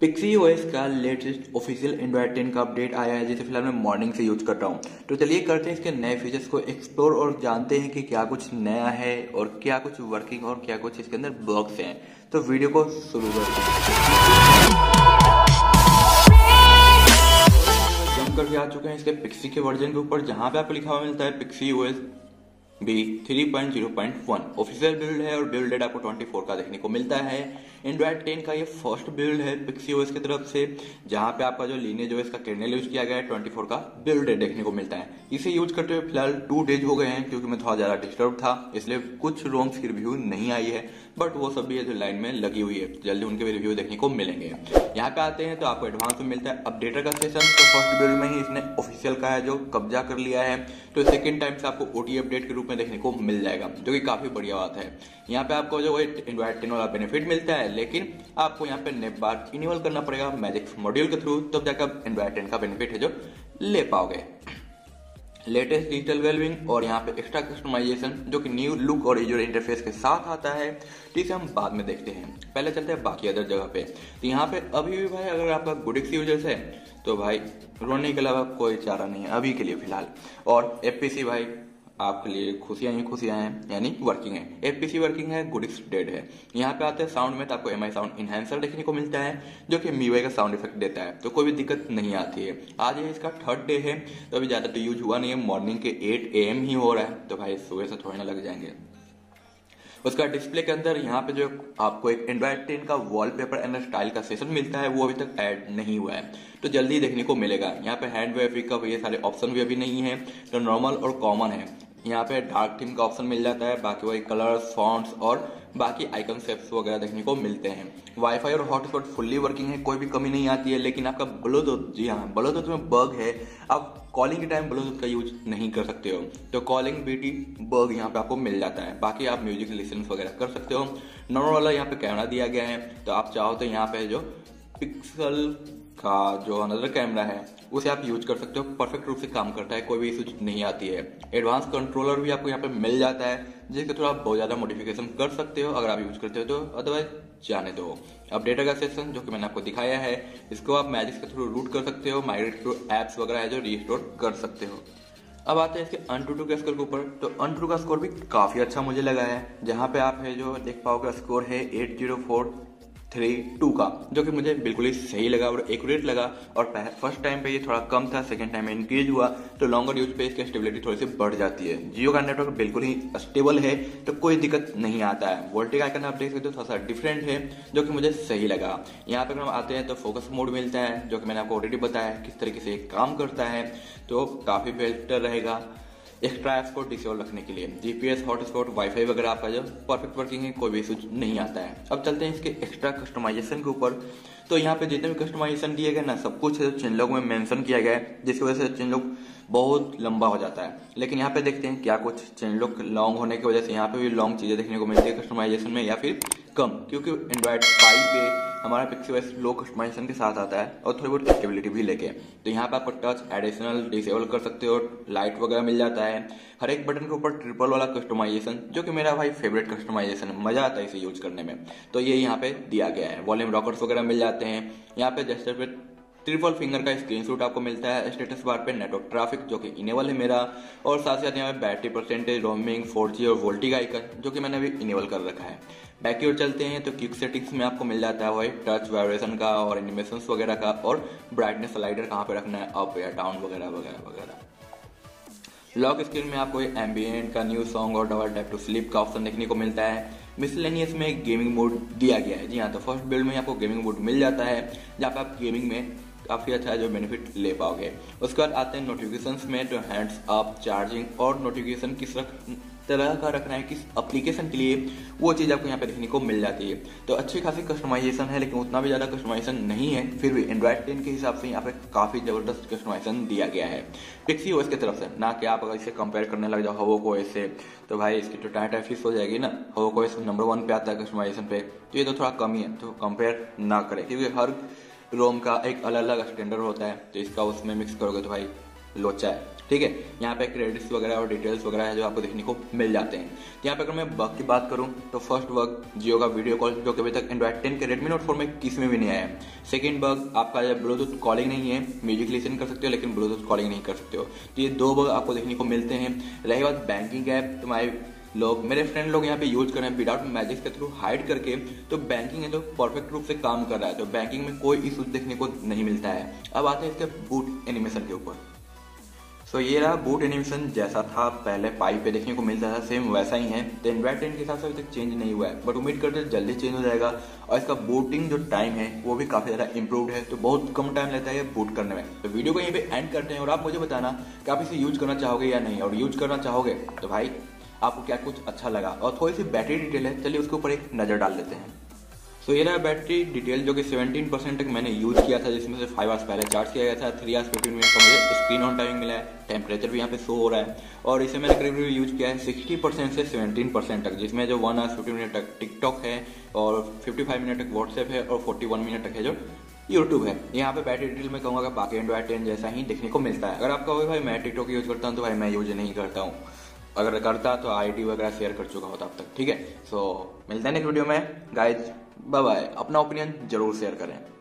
Pixie OS का latest official Android 10 का update आया है, जिसे फिलहाल मैं मॉर्निंग से यूज कर रहा हूँ। तो चलिए करते हैं इसके नए फीचर्स को एक्सप्लोर और जानते हैं कि क्या कुछ नया है और क्या कुछ वर्किंग और क्या कुछ इसके अंदर बग्स हैं। तो वीडियो को शुरू करके आ चुके हैं इसके पिक्सी के वर्जन के ऊपर, जहाँ पे आपको लिखा हुआ मिलता है Pixys OS B 3.0.1 official build है और बिल्ड डेट आपको 24 का देखने को मिलता है। एंड्रॉयड 10 का ये फर्स्ट बिल्ड है पिक्सी ओएस की तरफ से, जहाँ पे आपका जो लीनेज ओएस का कर्नेल यूज किया गया है 24 का बिल्ड डेट देखने को मिलता है। इसे यूज करते हुए फिलहाल 2 डेज हो गए हैं, क्योंकि मैं थोड़ा ज्यादा डिस्टर्ब था इसलिए कुछ रॉन्ग्स की रिव्यू नहीं आई है, बट वो सब भी लाइन में लगी हुई है, जल्दी उनके भी रिव्यू देखने को मिलेंगे। यहाँ पे आते हैं तो आपको एडवांस में मिलता है अपडेटर का सेशन। तो फर्स्ट बिल्ड में ही इसने ऑफिशियल का है जो कब्जा कर लिया है, तो सेकंड टाइम से आपको ओटी अपडेट के रूप में देखने को मिल जाएगा, जो कि काफी बढ़िया बात है। यहाँ पे आपको जो एंड्रॉयड 10 वाला बेनिफिट मिलता है, लेकिन आपको यहाँ पे नेप बार इनेबल करना पड़ेगा मैजिक मॉड्यूल के थ्रू, तब जाकर आप एंड्रॉयड 10 का बेनिफिट है जो ले पाओगे। लेटेस्ट डिजिटल वेलबिंग और यहाँ पे एक्स्ट्रा कस्टमाइजेशन जो कि न्यू लुक और यूजर इंटरफेस के साथ आता है, जिसे हम बाद में देखते हैं, पहले चलते हैं बाकी अदर जगह पे। तो यहाँ पे अभी भी भाई अगर आपका गुडिक्स यूजर्स है तो भाई रोने के अलावा कोई चारा नहीं है अभी के लिए फिलहाल। और एफपीसी भाई आपके लिए खुशियां ही खुशियां हैं, यानी वर्किंग है, एफपीसी वर्किंग है, गुडिक्स डेड है। यहाँ पे आते हैं साउंड में, तो आपको एमआई साउंड इनहेंसर देखने को मिलता है जो कि मीवाई का साउंड इफेक्ट देता है, तो कोई भी दिक्कत नहीं आती है। आज ये इसका 3rd डे है, तो अभी ज्यादा तो यूज हुआ नहीं है, मॉर्निंग के 8 AM ही हो रहा है, तो भाई सुबह से थोड़े ना लग जाएंगे। उसका डिस्प्ले के अंदर यहाँ पे जो आपको एक एंड्रॉयड 10 का वॉलपेपर एंड स्टाइल का सेशन मिलता है, वो अभी तक ऐड नहीं हुआ है, तो जल्दी देखने को मिलेगा। यहाँ पे हैंड वेविंग का ये सारे ऑप्शन भी अभी नहीं है, तो नॉर्मल और कॉमन है। यहाँ पे डार्क थीम का ऑप्शन मिल जाता है, बाकी वही कलर्स, फॉन्ट्स और बाकी आइकन शेप्स वगैरह देखने को मिलते हैं। वाईफाई और हॉटस्पॉट फुल्ली वर्किंग है, कोई भी कमी नहीं आती है, लेकिन आपका ब्लूटूथ, जी हाँ ब्लूटूथ में बग है, आप कॉलिंग के टाइम ब्लूटूथ का यूज नहीं कर सकते हो, तो कॉलिंग बीटी बग यहाँ पे आपको मिल जाता है। बाकी आप म्यूजिक लिसन वगैरह कर सकते हो। नॉर्मल वाला यहाँ पे कैमरा दिया गया है, तो आप चाहो तो यहाँ पे जो पिक्सल का जो अनदर कैमरा है उसे आप यूज कर सकते हो, परफेक्ट रूप से काम करता है, कोई भी इशू नहीं आती है। एडवांस कंट्रोलर भी आपको यहाँ पे मिल जाता है, जिसके थ्रू आप बहुत ज़्यादा मॉडिफिकेशन कर सकते हो अगर आप यूज करते हो तो, अदरवाइज जाने दो। अपडेटर का सेशन जो कि मैंने आपको दिखाया है, इसको आप मैजिक के थ्रू रूट कर सकते हो, माइग्रेट टू एप्स वगैरह है जो रीस्टोर कर सकते हो। अब आते हैं इसके AnTuTu के स्कोर के ऊपर। तो AnTuTu का स्कोर भी काफ़ी अच्छा मुझे लगा है, जहाँ पे आप है जो देख पाओगे स्कोर है 80432 का, जो कि मुझे बिल्कुल ही सही लगा और एक्यूरेट लगा। और फर्स्ट टाइम पे ये थोड़ा कम था, सेकंड टाइम में इंक्रीज हुआ, तो लॉन्गर यूज पे इसकी स्टेबिलिटी थोड़ी सी बढ़ जाती है। जियो का नेटवर्क बिल्कुल ही स्टेबल है, तो कोई दिक्कत नहीं आता है। वोल्टेज आइकन आप देख सकते हो थोड़ा सा डिफरेंट है, जो कि मुझे सही लगा। यहाँ पर हम आते हैं तो फोकस मोड मिलता है, जो कि मैंने आपको ऑलरेडी बताया किस तरीके से काम करता है, तो काफ़ी बेहतर रहेगा एक्स्ट्रा ऐप्स को डिसेबल रखने के लिए। जीपीएस, हॉटस्पॉट, वाईफाई वगैरह आपका जो परफेक्ट वर्किंग है, कोई भी इशू नहीं आता है। अब चलते हैं इसके एक्स्ट्रा कस्टमाइजेशन के ऊपर। तो यहाँ पे जितने भी कस्टमाइजेशन दिए गए ना, सब कुछ है जो चेन लॉग में मेंशन किया गया है, जिसकी वजह से चेन लॉग बहुत लंबा हो जाता है। लेकिन यहाँ पे देखते हैं क्या कुछ चेन लॉग लॉन्ग होने की वजह से यहाँ पे भी लॉन्ग चीज़ें देखने को मिलती है कस्टमाइजेशन में, या फिर कम, क्योंकि Android 5 पे हमारा पिक्सी ओएस लो कस्टमाइजेशन के साथ आता है और थोड़ी बहुत एक्टिविटी भी लेके। तो यहाँ पे आपको टच एडिशनल डिसेबल कर सकते हो, लाइट वगैरह मिल जाता है। हर एक बटन के ऊपर ट्रिपल वाला कस्टमाइजेशन, जो कि मेरा भाई फेवरेट कस्टमाइजेशन, मजा आता है इसे यूज करने में, तो ये यहाँ पे दिया गया है। वॉल्यूम रॉकर्स वगैरह मिल जाते हैं। यहाँ पे जेस्टर पे ट्रिपल फिंगर का स्क्रीनशॉट आपको मिलता है। स्टेटस बार पे नेटवर्क ट्रैफिक जो कि इनेबल है मेरा, और साथ ही साथ यहाँ पे बैटरी परसेंटेज, रोमिंग, 4G और वोल्टी का आइकन जो कि मैंने अभी इनेबल कर रखा है। बैक की ओर चलते हैं तो क्विक सेटिंग्स में आपको मिल जाता है वही टच वाइब्रेशन का और एनिमेशन वगैरह का, और ब्राइटनेस स्लाइडर कहाँ पे रखना है, अप या डाउन वगैरह वगैरह वगैरह। लॉक स्क्रीन में आपको एम्बिएंट का, न्यू सॉन्ग और डबल टैप टू स्लीप का ऑप्शन देखने को मिलता है। मिसलेनियस में एक गेमिंग मोड दिया गया है, जी हाँ, तो फर्स्ट बिल्ड में आपको गेमिंग मोड मिल जाता है, जहाँ पे आप गेमिंग में काफ़ी अच्छा जो बेनिफिट ले पाओगे। उसके बाद आते हैं नोटिफिकेशंस में, तो हैंड्स अप, चार्जिंग और नोटिफिकेशन किस तरह का रखना है किस एप्लीकेशन के लिए, वो चीज़ आपको यहाँ पे देखने को मिल जाती है। तो अच्छी खासी कस्टमाइजेशन है, लेकिन उतना भी ज़्यादा कस्टमाइजेशन नहीं है, फिर भी एंड्रॉयड 10 के हिसाब से यहाँ पे काफ़ी ज़बरदस्त कस्टमाइजेशन दिया गया है पिक्सी ओएस की तरफ से। ना कि आप अगर इसे कंपेयर करने लग जाओ HavocOS से, तो भाई इसकी तो टाइट फीस हो जाएगी ना। HavocOS नंबर 1 पे आता है कस्टमाइजेशन पे, तो ये तो थोड़ा कम ही है, तो कंपेयर ना करें, क्योंकि हर रोम का एक अलग अलग स्टैंडर्ड होता है, तो इसका उसमें मिक्स करोगे तो भाई लोचा है, ठीक है। यहाँ पे क्रेडिट्स वगैरह और डिटेल्स वगैरह है जो आपको देखने को मिल जाते हैं। यहाँ पे अगर मैं बग की बात करूँ तो फर्स्ट बग जियो का वीडियो कॉल जो कभी तक एंड्रॉइड 10 के रेडमी नोट 4 में किसी में भी नहीं आया है। सेकंड बग आपका जब ब्लूटूथ कॉलिंग नहीं है, म्यूजिक लिसन कर सकते हो लेकिन ब्लूटूथ कॉलिंग नहीं कर सकते हो। तो ये दो बग आपको देखने को मिलते हैं। रही बात बैंकिंग ऐप, तुम्हारे लोग मेरे फ्रेंड लोग यहाँ पे यूज कर रहे हैं विदाउट मैजिक के थ्रू हाइड करके, तो बैंकिंग है तो परफेक्ट रूप से काम कर रहा है, तो बैंकिंग में कोई इशू देखने को नहीं मिलता है। अब आते हैं इसके बूट एनिमेशन के ऊपर। सो ये रहा बूट एनिमेशन, जैसा था पहले पाई पे देखने को मिलता था सेम वैसा ही है। तो एंड्रॉइड 10 के हिसाब से अभी तक चेंज नहीं हुआ है, बट उम्मीद करते हैं जल्दी चेंज हो जाएगा। और इसका बूटिंग जो टाइम है वो भी काफ़ी ज़्यादा इंप्रूव्ड है, तो बहुत कम टाइम लगता है बूट करने में। तो वीडियो को यहीं पे एंड करते हैं और आप मुझे बताना कि आप इसे यूज करना चाहोगे या नहीं, और यूज करना चाहोगे तो भाई आपको क्या कुछ अच्छा लगा। और थोड़ी सी बैटरी डिटेल है, चलिए उसके ऊपर एक नज़र डाल लेते हैं। तो ये रहा बैटरी डिटेल जो कि 17% तक मैंने यूज़ किया था, जिसमें से 5 आवर्स पहले चार्ज किया गया था। 3 आवर्स 15 मिनट का मुझे स्क्रीन ऑन टाइमिंग मिला है, टेम्परेचर भी यहाँ पे शो हो रहा है। और इसे मैंने करीब करीब यूज़ किया है 60% से 17% तक, जिसमें जो 1 आवर्स 50 मिनट तक टिकटॉक है, और 55 मिनट तक व्हाट्सएप है, और 41 मिनट तक है जो यूट्यूब है। यहाँ पे बैटरी डिटेल मैं कहूँगा कि बाकी एंड्रॉइड 10 जैसा ही देखने को मिलता है। अगर आप कहोगे भाई मैं टिकटॉक यूज़ करता हूँ, तो भाई मैं यूज नहीं करता हूँ, अगर करता तो आईडी वगैरह शेयर कर चुका होता अब तक, ठीक है। सो मिलता है नेक्स्ट वीडियो में गाइज, बाय बाय। अपना ओपिनियन जरूर शेयर करें।